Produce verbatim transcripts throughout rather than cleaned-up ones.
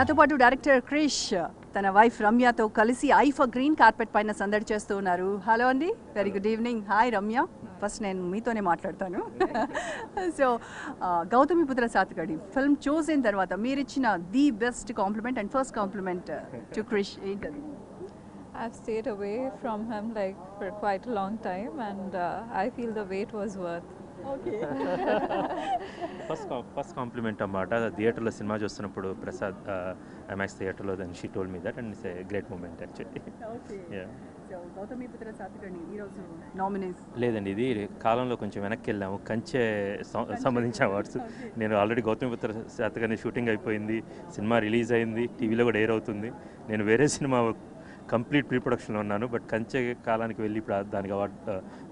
నాతోపాటు డైరెక్టర్ క్రిష్ తన వైఫ్ రమ్యతో కలిసి ఐ ఫర్ గ్రీన్ కార్పెట్ పైన సందడి చేస్తూ ఉన్నారు. హలో అండి, very good evening. Hi Ramya, first నేను మీతోనే మాట్లాడతాను. సో గౌతమిపుత్ర సాతకర్ణి ఫిల్మ్ చూసిన తర్వాత మీరు ఇచ్చిన the best compliment and first compliment to Krish ఏంటది? I've stayed away from him like for quite a long time, and uh, I feel the wait was worth. Okay. first, com first compliment about the theatre lo cinema chustunappudu Prasad uh, IMAX theatre lo, then she told me that, and it's a great moment actually. Okay. Yeah. So Gautamiputra Satakarni ee roju nominees ledandi, idi kaalamlo koncham venakki ellamu kanche sambandhincha awards. Nenu already Gautamiputra Satakarni shooting ayipoyindi, cinema release ayindi, T V lo kuda air avutundi. Nenu vere cinema complete pre production లో ఉన్నాను, but కంచె కాలానికి వెళ్ళి ఇప్పుడు దానికి award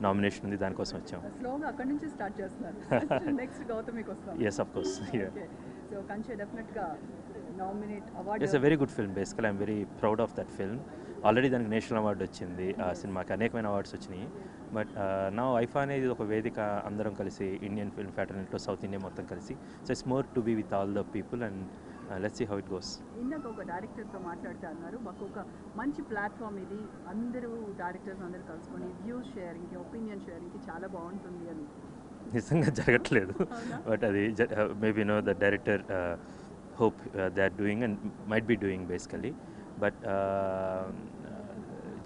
nomination ఉంది, దానికోసం వచ్చాం. స్లోగా అక్కడి నుంచి స్టార్ట్ చేస్తున్నారు. నెక్స్ట్ గౌతమికి వస్తాం. yes of course yeah. So Kanche definitely గా nominate award. It's a very good film basically. I'm very proud of that film. Already దానికి నేషనల్ అవార్డు వచ్చింది, ఆ సినిమాకి అనేకమైన అవార్డ్స్ వచ్చినాయి. బట్ నా వైఫ్ అనేది ఒక వేదిక, అందరం కలిసి ఇండియన్ ఫిల్మ్ ఫ్యాటర్నిటీలో సౌత్ ఇండియా మొత్తం కలిసి, so it's more to be with all the people and let's see how it goes. ఇందాక ఒక డైరెక్టర్తో మాట్లాడుతూ అన్నారు, మాకు ఒక మంచి ప్లాట్ఫామ్ ఇది, అందరూ డైరెక్టర్స్ అందరూ కలుసుకొని వ్యూస్ షేరింగ్కి ఒపీనియన్ షేరింగ్కి చాలా బాగుంటుంది అని. నిజంగా జరగట్లేదు, బట్ అది maybe no the director hope they are doing and might be doing basically, but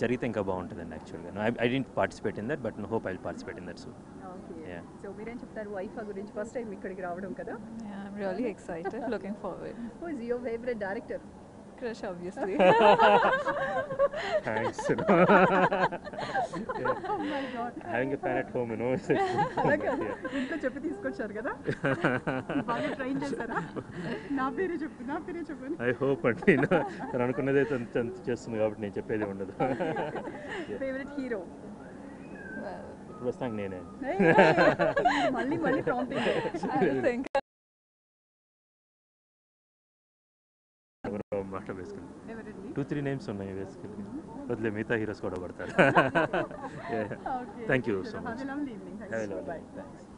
జరిగితే ఇంకా బాగుంటుందండి యాక్చువల్గా. I didn't participate in that, but no hope I will participate in that soon. So మీరేం చెప్తారు వైఫా గురించి? ఫస్ట్ టైం ఇక్కడికి రావడం కదా. I am really excited, looking forward. Who is your favourite director? Krish obviously. Thanks. Oh my god. Having a fan at home, you know. ఇంత చెప్పి తీసుకొచ్చారు కదా, బాగా ట్రైన్ చేశారా? నా పేరే చెప్పు, నా పేరే చెప్పు. I hope అంటే నేను అనుకున్నదే అంత చేస్తుంది కాబట్టి నేను చెప్పేది ఉండదు. Favorite hero? ప్రస్తుతం నేనే. మళ్ళీ మళ్ళీ ప్రాంప్టింగ్. I think మాట వేసుకుని టూ త్రీ నేమ్స్ ఉన్నాయి వేసుకుని వదిలే, మిగతా హీరోస్ కూడా పడతారు. Thank you so much.